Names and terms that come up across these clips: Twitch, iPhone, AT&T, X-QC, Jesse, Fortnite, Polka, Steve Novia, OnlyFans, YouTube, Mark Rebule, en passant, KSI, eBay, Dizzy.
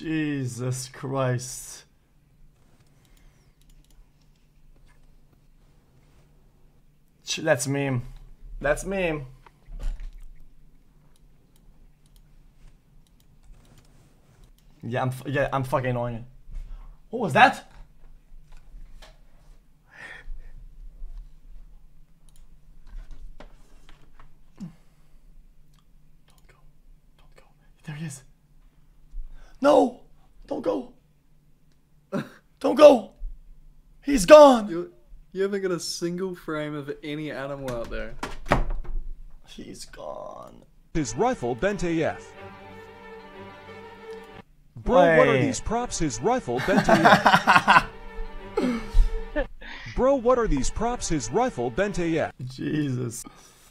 Jesus Christ. That's meme. That's meme. Yeah, I'm fucking on it. What was that? Don't go. Don't go. There he is. No! Don't go. Don't go. He's gone. You haven't got a single frame of any animal out there. He's gone. His rifle bent AF. Bro, what are these props? His rifle bent AF. Bro, what are these props? His rifle bent AF. Jesus.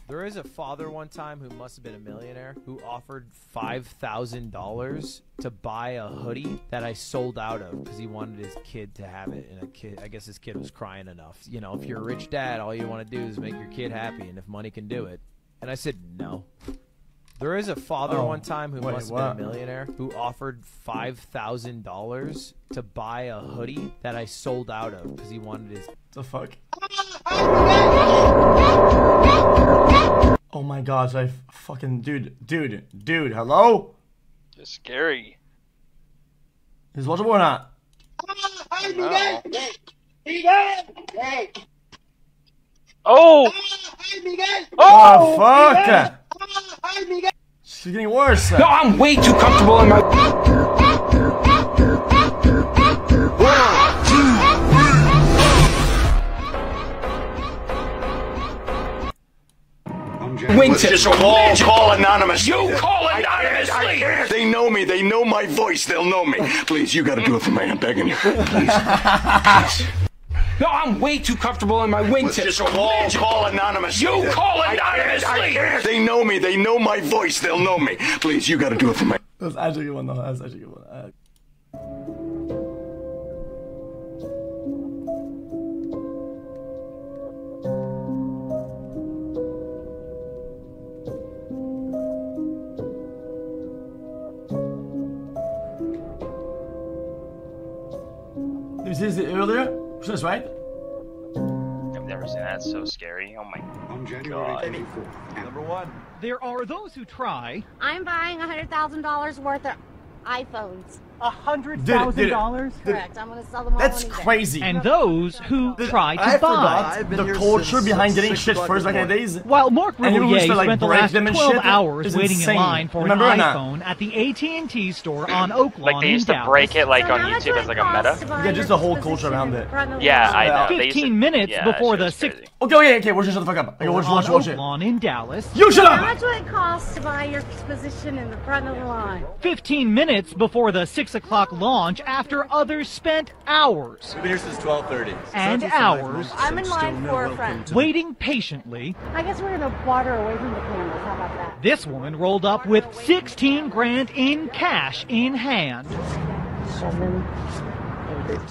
There is a father one time who must have been a millionaire who offered $5,000 to buy a hoodie that I sold out of because he wanted his kid to have it. And I guess his kid was crying enough. You know, if you're a rich dad, all you want to do is make your kid happy, and if money can do it. And I said, no. There is a father one time who must have been a millionaire who offered $5,000 to buy a hoodie that I sold out of because he wanted his... The fuck? Oh my gosh, I fucking... Dude, hello? It's scary. Is watchable or not? No. Oh! Oh, fuck! She's getting worse. No, I'm way too comfortable in my... 1, 2, 3... It's just a wall. Call anonymous. You call anonymously. I can't. They know me. They know my voice. They'll know me. Please, you got to do it for me. I'm begging you. Please. No, I'm way too comfortable in my wingtip. It's just a wall. Call anonymous. You call anonymously. I can't. They know me. They know my voice. They'll know me. Please, you got to do it for me. That's actually a good one, though. That's actually a good one. This is it earlier? That's right? I've never seen that. It's so scary. Oh my God. Number one. There are those who try. I'm buying $100,000 worth of iPhones. $100,000? Correct. I'm going to sell them all. That's crazy. And those who try to buy. The culture behind getting shit first like days. While Mark Rebule spent the last 12 hours waiting in line for an iPhone at the AT&T store on Oakland. Like they used to break it like on YouTube as like a meta. Yeah, just the whole culture around it. Yeah, I know. 15 minutes before the 6th. Okay, we're just shut the fuck up. Okay, we're just watching it. In Dallas. You shut up! How much would it cost to buy your position in the front of the line? 15 minutes before the 6 o'clock launch after others spent hours. We've been here since 12:30. And hours. I'm in line for a friend. Waiting patiently. I guess we're gonna water away from the cameras. How about that? This woman rolled up with 16 grand in cash in hand.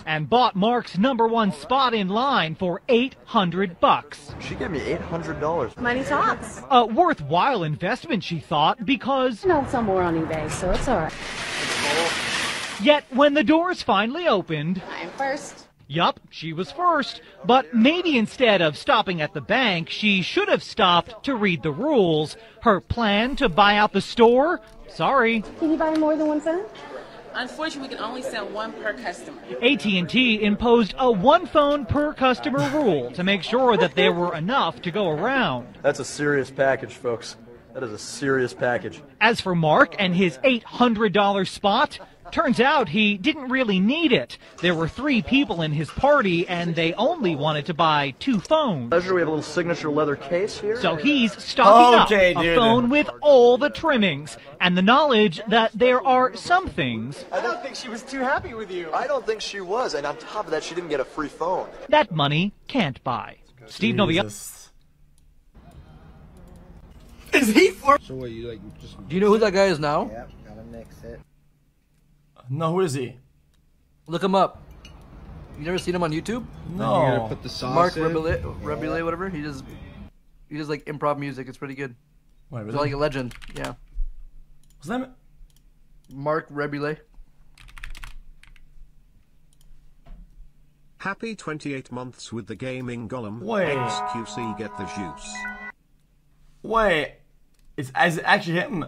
And bought Mark's #1 spot in line for $800. She gave me $800. Money talks. A worthwhile investment, she thought, because... I know somewhere on eBay, so it's alright. Yet, when the doors finally opened... I'm first. Yup, she was first. But maybe instead of stopping at the bank, she should have stopped to read the rules. Her plan to buy out the store? Sorry. Can you buy more than one phone? Unfortunately, we can only sell one per customer. AT&T imposed a one phone per customer rule to make sure that there were enough to go around. That's a serious package, folks. That is a serious package. As for Mark and his $800 spot, turns out he didn't really need it. There were 3 people in his party, and they only wanted to buy 2 phones. Pleasure, we have a little signature leather case here. So he's stocking up a phone with all the trimmings and the knowledge that there are some things. I don't think she was too happy with you. I don't think she was, and on top of that, she didn't get a free phone. That money can't buy. Steve Novia. Is he for? So what, you like, just... Do you know who that guy is now? Yep, gotta mix it. No, who is he? Look him up. You never seen him on YouTube? No. You gotta put the sauce Mark Rebule, whatever. He does like improv music. It's pretty good. Wait, really? He's like a legend. Yeah. What's that? Mark Rebule. Happy 28 months with the gaming golem. Wait. X-QC, get the juice. Wait. Is it actually him?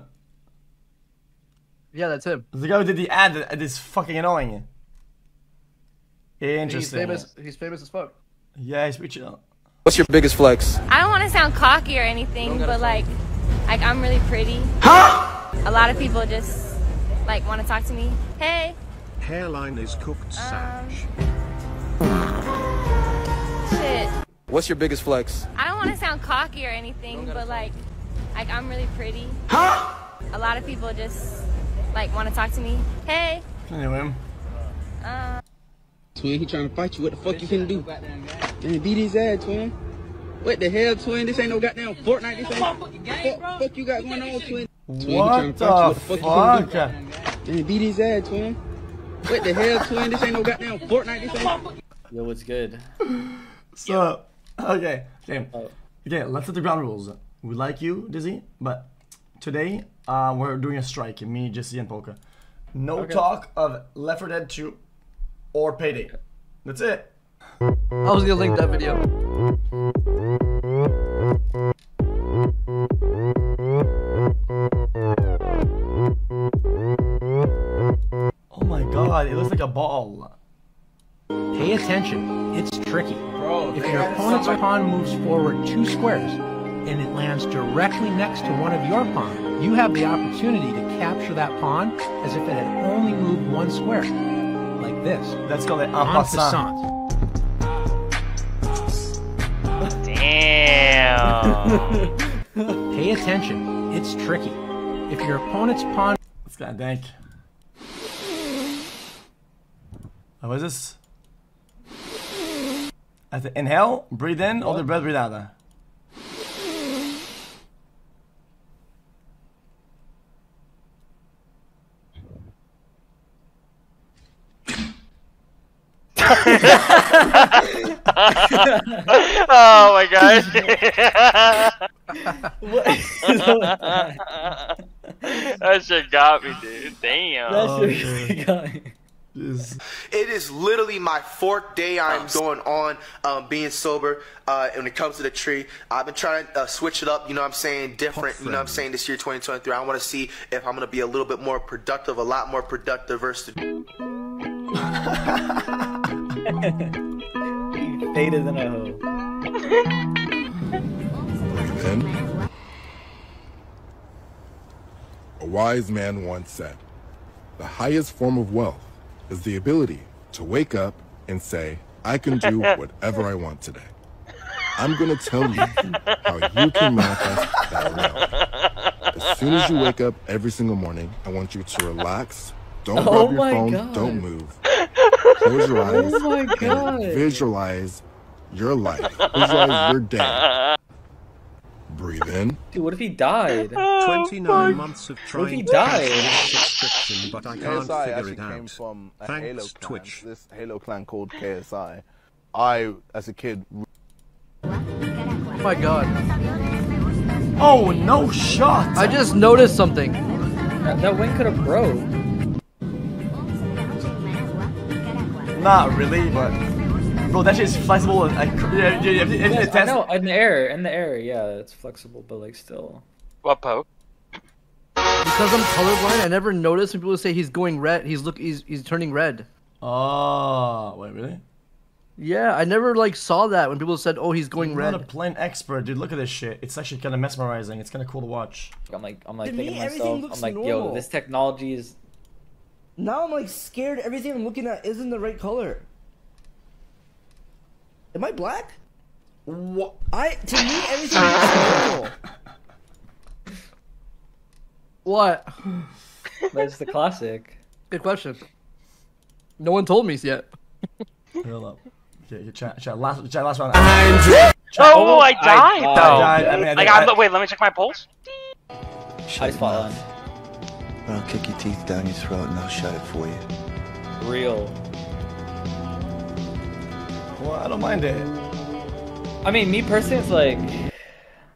Yeah, that's him. The guy who did the ad that is fucking annoying. Interesting. He's famous as fuck. Yeah, he's reaching out. What's your biggest flex? I don't want to sound cocky or anything, but like I'm really pretty. Huh? A lot of people just like want to talk to me. Hey. Hairline is cooked, Sage. Shit. What's your biggest flex? I don't want to sound cocky or anything, but like I'm really pretty. Huh? A lot of people just like want to talk to me. Hey. Anyway. Twin, he trying to fight you. What the fuck you can do? Damn, beat his ass, twin. What the hell, twin? This ain't no goddamn Fortnite. This ain't no game, bro. Fuck you got going on, twin. What the fuck? Damn, beat his ass, twin. What the hell, twin? This ain't no goddamn Fortnite. This ain't. Yo, what's good? So, okay, game. Okay, let's set the ground rules. We like you, Dizzy, but today we're doing a strike. Me, Jesse, and Polka. No talk of Left 4 Dead 2. Or Payday. That's it. I was gonna link that video. Oh my god, it looks like a ball. Pay attention, it's tricky. Bro, if your opponent's pawn moves forward 2 squares and it lands directly next to one of your pawns, you have the opportunity to capture that pawn as if it had only moved 1 square. Like this. That's called an en passant. Damn. Pay attention. It's tricky. If your opponent's pawn. It's got a dank. What is this? At the inhale, breathe in, hold the breath, breathe out. Oh my gosh. That shit got me, dude. Damn. That shit really got me. It is literally my 4th day I'm going on being sober. When it comes to the tree, I've been trying to switch it up, you know what I'm saying, different, you know what I'm saying, this year 2023. I want to see if I'm going to be a little bit more productive, a lot more productive versus Theta's in a hole. Then, a wise man once said, the highest form of wealth is the ability to wake up and say, I can do whatever I want today. I'm going to tell you how you can manifest that wealth. As soon as you wake up every single morning, I want you to relax. Don't rub your phone. God. Don't move. Close your eyes. Oh my God. Visualize your life. Visualize your day. Breathe in. Dude, what if he died? 29 months of trying. What if he died? Subscription, but I can't figure it out. Came from a Halo clan, Twitch. This Halo clan called KSI. I, as a kid. Oh my God. Oh no shot! I just noticed something. That wing could have broke. Not really, but bro, that shit is flexible. Like, yes, I know, in the air, yeah, it's flexible, but like still. What poke? Because I'm colorblind, I never notice when people say he's going red. He's turning red. Oh, wait, really? Yeah, I never like saw that when people said, "Oh, he's going red." I'm not a plane expert, dude. Look at this shit. It's actually kind of mesmerizing. It's kind of cool to watch. I'm like thinking to myself, I'm like, normal. Yo, this technology is. Now I'm like scared everything I'm looking at isn't the right color. Am I black? What? To me, everything is normal. What? That's the classic. Good question. No one told me yet. Real up. Okay, chat last round. Oh, I died, though. I mean, wait, let me check my pulse. I spawned. I'll kick your teeth down your throat and I'll shut it for you. Real. Well, I don't mind it. I mean, me personally,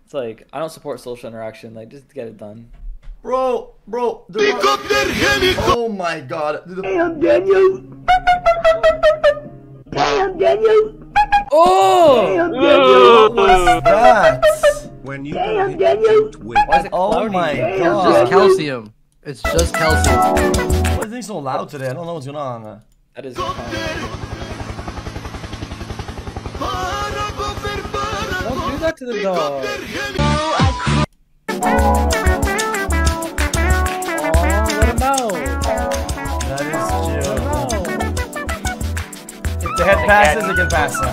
it's like I don't support social interaction. Like, just get it done. Bro. Oh my God. Damn, Daniel. Damn, Daniel! Oh! Damn, Daniel! What was that? When you damn, Daniel! Why is it cloudy? Oh my god! It's just calcium. It's just calcium. Why is it so loud today? I don't know what's going on. That is fine. Don't do that to the dog. Oh, let him out. That is cute. If the head the passes, it can pass him.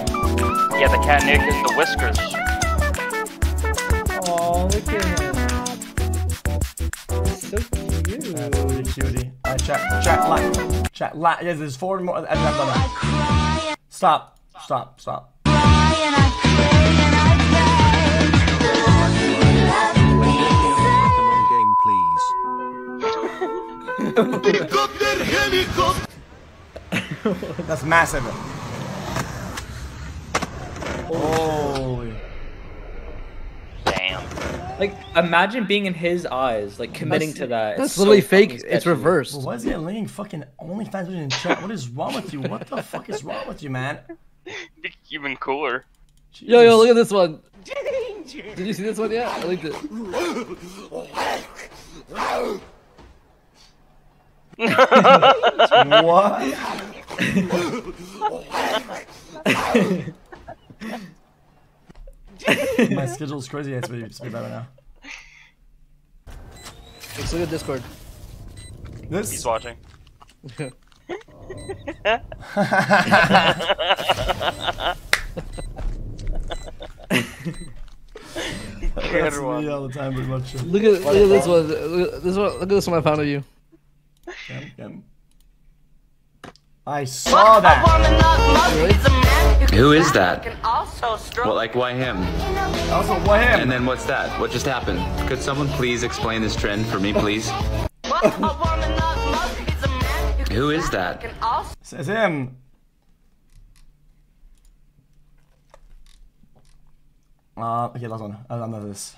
Yeah, the cat nick is the whiskers. Oh, look at him. So cute. That's a really cutie. Alright, chat, yes, there's four more. Stop. Helicopter. That's massive. Holy. Damn. Like, imagine being in his eyes, like committing to that. That's literally so fake. It's reversed. Why is he linking fucking OnlyFans in chat? What is wrong with you? What the fuck is wrong with you, man? Be even cooler. Jeez. Yo, look at this one. Did you see this one yet? I linked it. What? My schedule's crazy. It's really better now. Let's look at Discord. This? He's watching. That's me all the time, much. Look at this one. Look at this one I found of you. I saw that. Really? Who is that? Well, like, why him? Also, why him? And then what's that? What just happened? Could someone please explain this trend for me, please? Who is that? It's him. Okay, last one. I don't know this.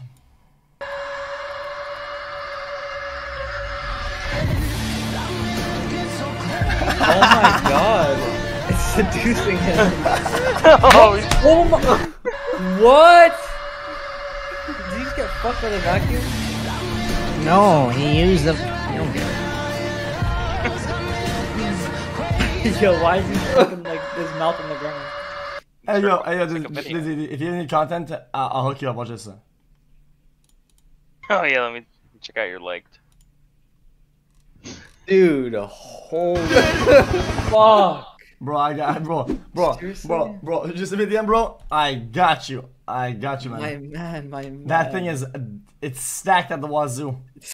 Oh my god. It's seducing him. Oh my. What? Did he just get fucked by the vacuum? No, he used the. Yo, why is he fucking like his mouth on the ground? Hey yo, Dizzy, if you need content, I'll hook you up. Watch this. Oh yeah, let me check out your liked. Dude, holy fuck. Bro, just a DM, bro. I got you, man. My man. That thing is, it's stacked at the wazoo.